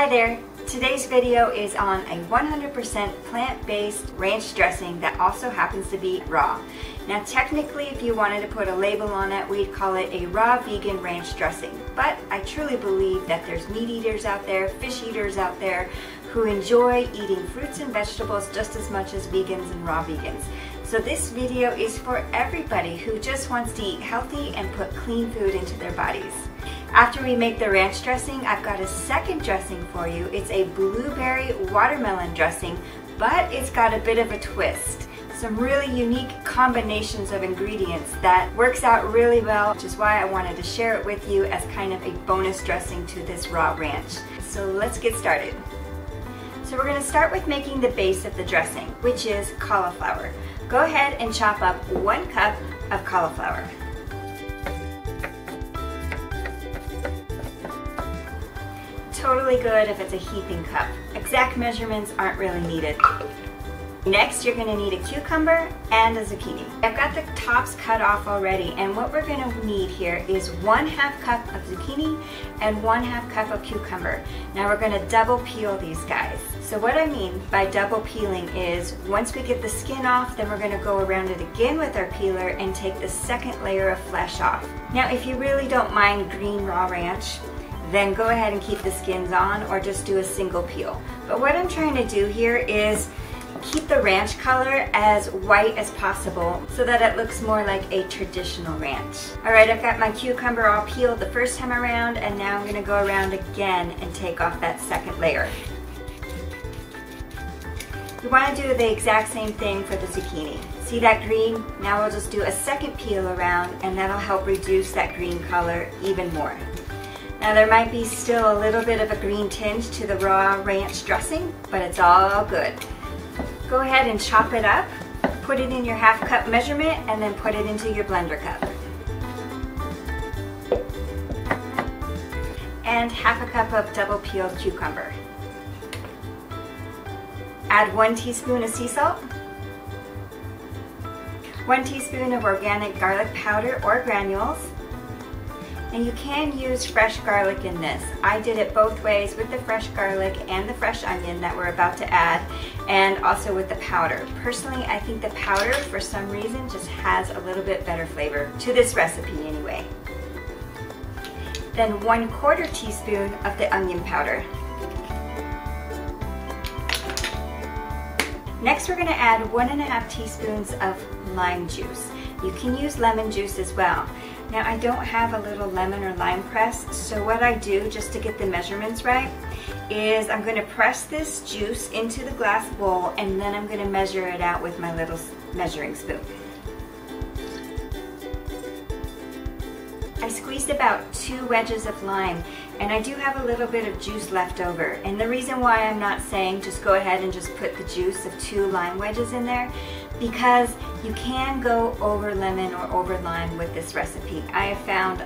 Hi there! Today's video is on a 100% plant-based ranch dressing that also happens to be raw. Now technically, if you wanted to put a label on it, we'd call it a raw vegan ranch dressing. But I truly believe that there's meat eaters out there, fish eaters out there, who enjoy eating fruits and vegetables just as much as vegans and raw vegans. So this video is for everybody who just wants to eat healthy and put clean food into their bodies. After we make the ranch dressing, I've got a second dressing for you. It's a blueberry watermelon dressing, but it's got a bit of a twist. Some really unique combinations of ingredients that works out really well, which is why I wanted to share it with you as kind of a bonus dressing to this raw ranch. So let's get started. So we're going to start with making the base of the dressing, which is cauliflower. Go ahead and chop up 1 cup of cauliflower. Totally good if it's a heaping cup. Exact measurements aren't really needed. Next, you're going to need a cucumber and a zucchini. I've got the tops cut off already, and what we're going to need here is 1/2 cup of zucchini and 1/2 cup of cucumber. Now we're going to double peel these guys. So what I mean by double peeling is once we get the skin off, then we're going to go around it again with our peeler and take the second layer of flesh off. Now if you really don't mind green raw ranch, then go ahead and keep the skins on or just do a single peel. But what I'm trying to do here is keep the ranch color as white as possible so that it looks more like a traditional ranch. Alright, I've got my cucumber all peeled the first time around, and now I'm going to go around again and take off that second layer. You want to do the exact same thing for the zucchini. See that green? Now we'll just do a second peel around, and that'll help reduce that green color even more. Now there might be still a little bit of a green tinge to the raw ranch dressing, but it's all good. Go ahead and chop it up, put it in your 1/2 cup measurement, and then put it into your blender cup. And 1/2 cup of double peeled cucumber. Add 1 teaspoon of sea salt, 1 teaspoon of organic garlic powder or granules, and you can use fresh garlic in this. I did it both ways with the fresh garlic and the fresh onion that we're about to add, and also with the powder. Personally, I think the powder, for some reason, just has a little bit better flavor to this recipe anyway. Then 1/4 teaspoon of the onion powder. Next, we're going to add 1 1/2 teaspoons of lime juice. You can use lemon juice as well. Now I don't have a little lemon or lime press, so what I do just to get the measurements right is I'm going to press this juice into the glass bowl, and then I'm going to measure it out with my little measuring spoon. I squeezed about 2 wedges of lime, and I do have a little bit of juice left over. And the reason why I'm not saying just go ahead and just put the juice of 2 lime wedges in there, because you can go over lemon or over lime with this recipe. I have found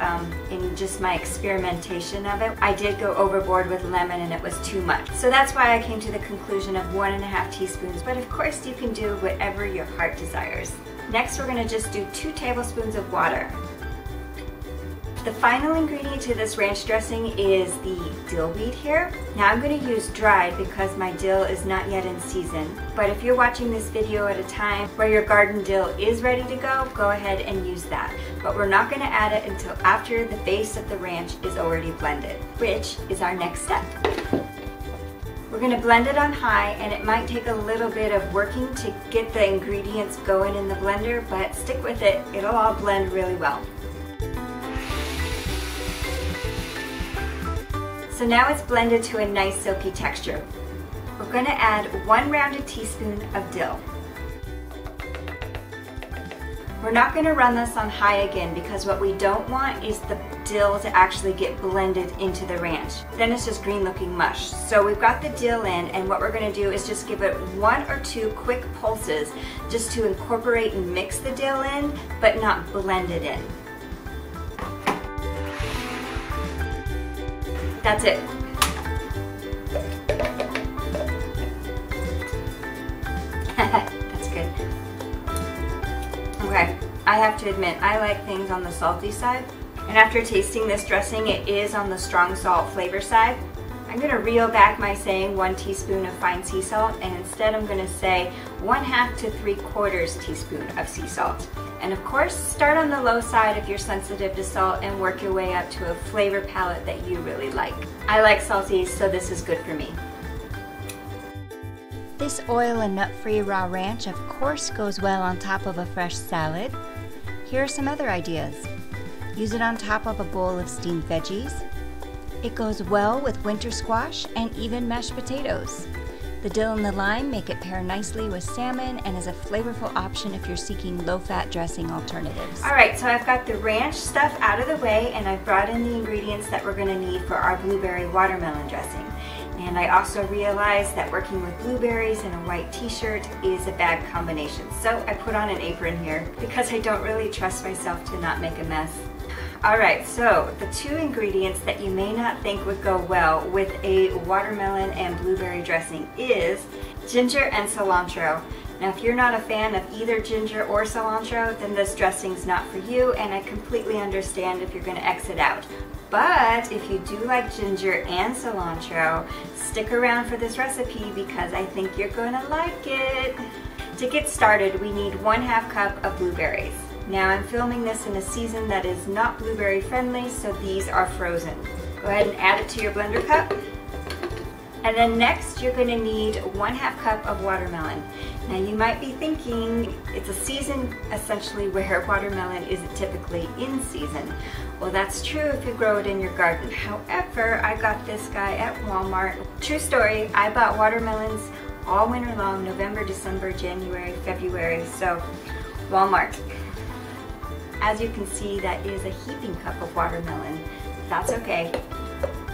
in just my experimentation of it, I did go overboard with lemon and it was too much. So that's why I came to the conclusion of 1 1/2 teaspoons, but of course you can do whatever your heart desires. Next, we're gonna just do 2 tablespoons of water. The final ingredient to this ranch dressing is the dill weed here. Now I'm going to use dried because my dill is not yet in season. But if you're watching this video at a time where your garden dill is ready to go ahead and use that. But we're not going to add it until after the base of the ranch is already blended, which is our next step. We're going to blend it on high, and it might take a little bit of working to get the ingredients going in the blender, but stick with it. It'll all blend really well. So now it's blended to a nice silky texture. We're going to add 1 rounded teaspoon of dill. We're not going to run this on high again because what we don't want is the dill to actually get blended into the ranch. Then it's just green looking mush. So we've got the dill in, and what we're going to do is just give it 1 or 2 quick pulses just to incorporate and mix the dill in, but not blend it in. That's it. That's good. Okay, I have to admit, I like things on the salty side. And after tasting this dressing, it is on the strong salt flavor side. I'm going to reel back my saying 1 teaspoon of fine sea salt, and instead I'm going to say 1/2 to 3/4 teaspoon of sea salt. And of course, start on the low side if you're sensitive to salt and work your way up to a flavor palette that you really like. I like salty, so this is good for me. This oil and nut-free raw ranch, of course, goes well on top of a fresh salad. Here are some other ideas. Use it on top of a bowl of steamed veggies. It goes well with winter squash and even mashed potatoes. The dill and the lime make it pair nicely with salmon and is a flavorful option if you're seeking low-fat dressing alternatives. All right, so I've got the ranch stuff out of the way, and I've brought in the ingredients that we're gonna need for our blueberry watermelon dressing. And I also realized that working with blueberries in a white t-shirt is a bad combination. So I put on an apron here because I don't really trust myself to not make a mess. Alright, so the 2 ingredients that you may not think would go well with a watermelon and blueberry dressing is ginger and cilantro. Now if you're not a fan of either ginger or cilantro, then this dressing's not for you, and I completely understand if you're going to exit out. But if you do like ginger and cilantro, stick around for this recipe because I think you're going to like it. To get started, we need 1/2 cup of blueberries. Now I'm filming this in a season that is not blueberry friendly, so these are frozen. Go ahead and add it to your blender cup. And then next you're going to need 1/2 cup of watermelon. Now you might be thinking it's a season essentially where watermelon isn't typically in season. Well, that's true if you grow it in your garden. However, I got this guy at Walmart. True story, I bought watermelons all winter long, November, December, January, February, so Walmart. As you can see, that is a heaping cup of watermelon. That's okay.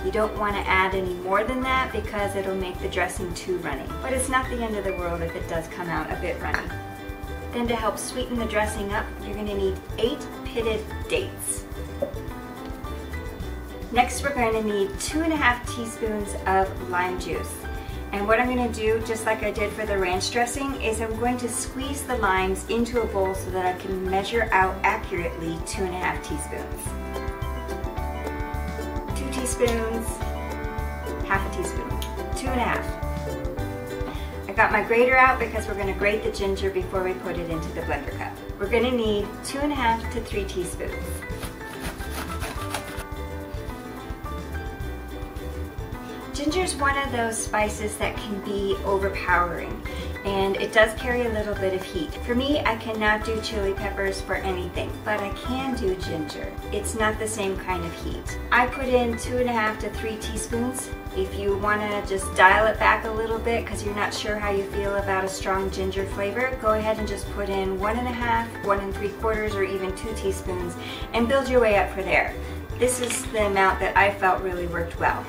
You don't want to add any more than that because it'll make the dressing too runny. But it's not the end of the world if it does come out a bit runny. Then to help sweeten the dressing up, you're going to need 8 pitted dates. Next, we're going to need 2 1/2 teaspoons of lime juice. And what I'm going to do, just like I did for the ranch dressing, is I'm going to squeeze the limes into a bowl so that I can measure out accurately 2 1/2 teaspoons. 2 teaspoons, 1/2 teaspoon, 2 1/2. I got my grater out because we're going to grate the ginger before we put it into the blender cup. We're going to need 2 1/2 to 3 teaspoons. Ginger is one of those spices that can be overpowering, and it does carry a little bit of heat. For me, I cannot do chili peppers for anything, but I can do ginger. It's not the same kind of heat. I put in 2 1/2 to 3 teaspoons. If you want to just dial it back a little bit because you're not sure how you feel about a strong ginger flavor, go ahead and just put in 1 1/2, 1 3/4, or even 2 teaspoons and build your way up for there. This is the amount that I felt really worked well.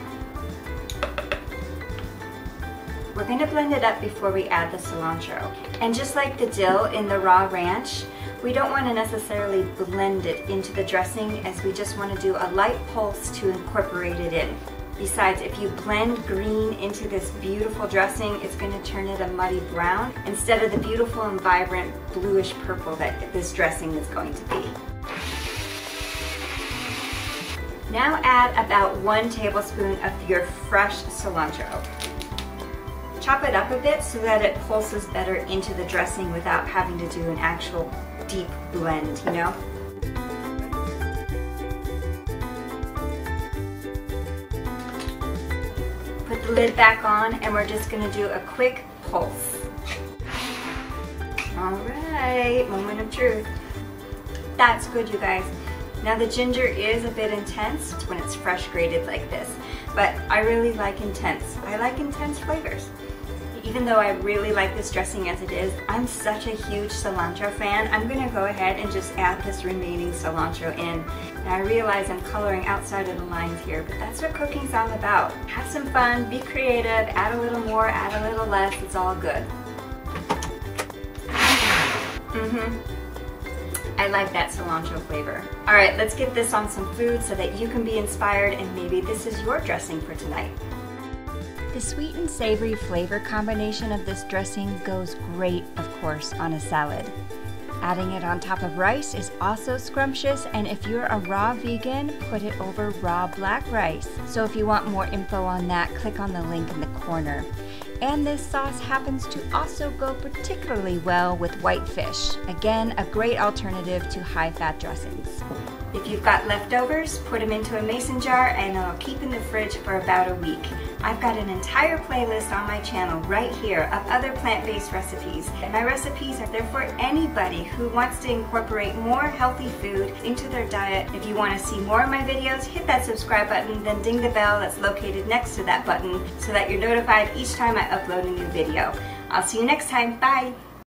We're going to blend it up before we add the cilantro. And just like the dill in the raw ranch, we don't want to necessarily blend it into the dressing, as we just want to do a light pulse to incorporate it in. Besides, if you blend green into this beautiful dressing, it's going to turn it a muddy brown instead of the beautiful and vibrant bluish purple that this dressing is going to be. Now add about 1 tablespoon of your fresh cilantro. Chop it up a bit so that it pulses better into the dressing without having to do an actual deep blend, you know? Put the lid back on, and we're just going to do a quick pulse. Alright, moment of truth. That's good, you guys. Now the ginger is a bit intense when it's fresh grated like this, but I really like intense. I like intense flavors. Even though I really like this dressing as it is, I'm such a huge cilantro fan, I'm going to go ahead and just add this remaining cilantro in. Now I realize I'm coloring outside of the lines here, but that's what cooking's all about. Have some fun, be creative, add a little more, add a little less, it's all good. I like that cilantro flavor. All right, let's get this on some food so that you can be inspired, and maybe this is your dressing for tonight. The sweet and savory flavor combination of this dressing goes great, of course, on a salad. Adding it on top of rice is also scrumptious, and if you're a raw vegan, put it over raw black rice. So if you want more info on that, click on the link in the corner. And this sauce happens to also go particularly well with white fish. Again, a great alternative to high-fat dressings. If you've got leftovers, put them into a mason jar and it'll keep in the fridge for about a week. I've got an entire playlist on my channel right here of other plant-based recipes. My recipes are there for anybody who wants to incorporate more healthy food into their diet. If you want to see more of my videos, hit that subscribe button, then ding the bell that's located next to that button so that you're notified each time I upload a new video. I'll see you next time. Bye!